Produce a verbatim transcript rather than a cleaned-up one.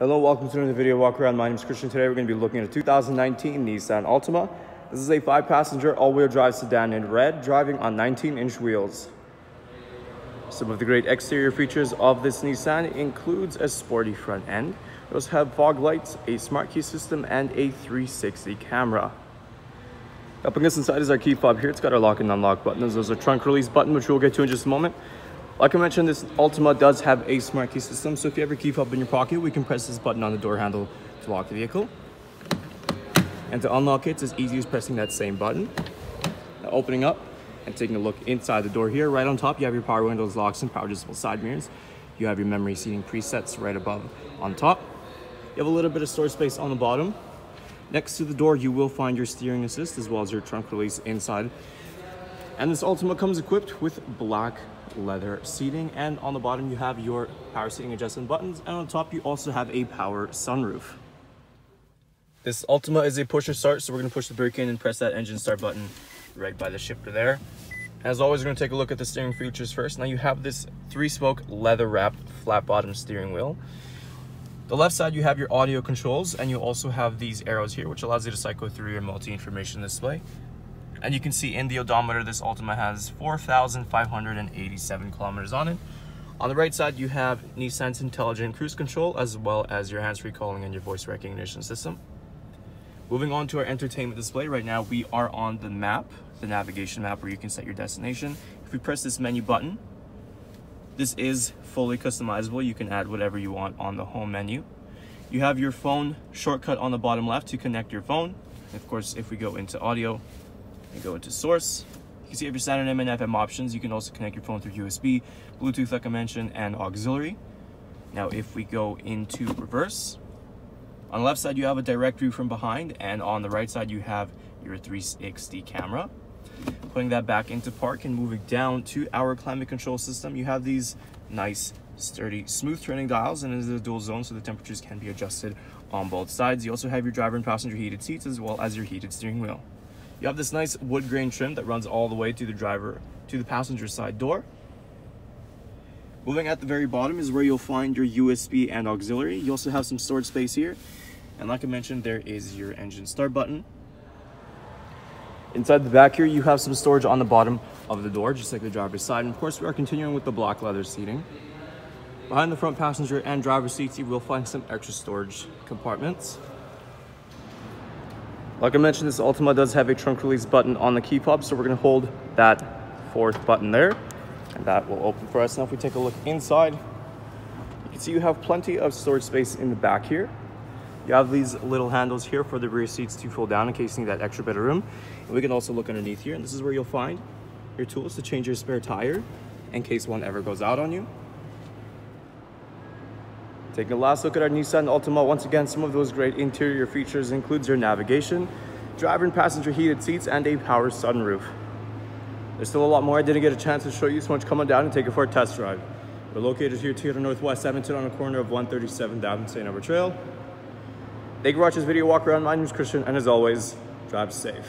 Hello, welcome to another video walk around. My name is Christian. Today we're going to be looking at a two thousand nineteen Nissan Altima. This is a five passenger all-wheel drive sedan in red, driving on nineteen inch wheels. Some of the great exterior features of this Nissan includes a sporty front end. It also have fog lights, a smart key system, and a three sixty camera. Helping us inside is our key fob here. It's got our lock and unlock buttons. There's a trunk release button, which we'll get to in just a moment. Like I mentioned, this Altima does have a smart key system, so if you have your key fob in your pocket, we can press this button on the door handle to lock the vehicle. And to unlock it, it's as easy as pressing that same button. Now opening up and taking a look inside the door here, right on top, you have your power windows, locks, and power adjustable side mirrors. You have your memory seating presets right above on top. You have a little bit of storage space on the bottom. Next to the door, you will find your steering assist as well as your trunk release inside. And this Altima comes equipped with black leather seating, and on the bottom you have your power seating adjustment buttons, and on top you also have a power sunroof. This Altima is a pusher start, so we're going to push the brake in and press that engine start button right by the shifter there. As always, we're going to take a look at the steering features first. Now you have this three spoke leather wrapped flat bottom steering wheel. The left side you have your audio controls, and you also have these arrows here which allows you to cycle through your multi-information display. And you can see in the odometer, this Altima has four thousand five hundred eighty-seven kilometers on it. On the right side, you have Nissan's intelligent cruise control, as well as your hands-free calling and your voice recognition system. Moving on to our entertainment display, right now we are on the map, the navigation map, where you can set your destination. If we press this menu button, this is fully customizable. You can add whatever you want on the home menu. You have your phone shortcut on the bottom left to connect your phone. Of course, if we go into audio, and go into source, you can see if you're standard M and F M options. You can also connect your phone through U S B, Bluetooth, like I mentioned, and auxiliary. Now, if we go into reverse, on the left side, you have a direct view from behind, and on the right side, you have your three sixty camera. Putting that back into park and moving down to our climate control system, you have these nice, sturdy, smooth turning dials, and it is a dual zone, so the temperatures can be adjusted on both sides. You also have your driver and passenger heated seats, as well as your heated steering wheel. You have this nice wood grain trim that runs all the way to the driver, to the passenger side door. Moving at the very bottom is where you'll find your U S B and auxiliary. You also have some storage space here. And like I mentioned, there is your engine start button. Inside the back here, you have some storage on the bottom of the door, just like the driver's side. And of course, we are continuing with the black leather seating. Behind the front passenger and driver's seats, you will find some extra storage compartments. Like I mentioned, this Altima does have a trunk release button on the key fob, so we're going to hold that fourth button there, and that will open for us. Now, if we take a look inside, you can see you have plenty of storage space in the back here. You have these little handles here for the rear seats to fold down in case you need that extra bit of room. And we can also look underneath here, and this is where you'll find your tools to change your spare tire in case one ever goes out on you. Taking a last look at our Nissan Altima, once again, some of those great interior features includes your navigation, driver and passenger heated seats, and a power sunroof. There's still a lot more I didn't get a chance to show you, so why don't you come on down and take it for a test drive. We're located here at Toyota Northwest Edmonton on a corner of one thirty-seven down Saint Albert Trail. Thank you for watching this video walk around. My name is Christian, and as always, drive safe.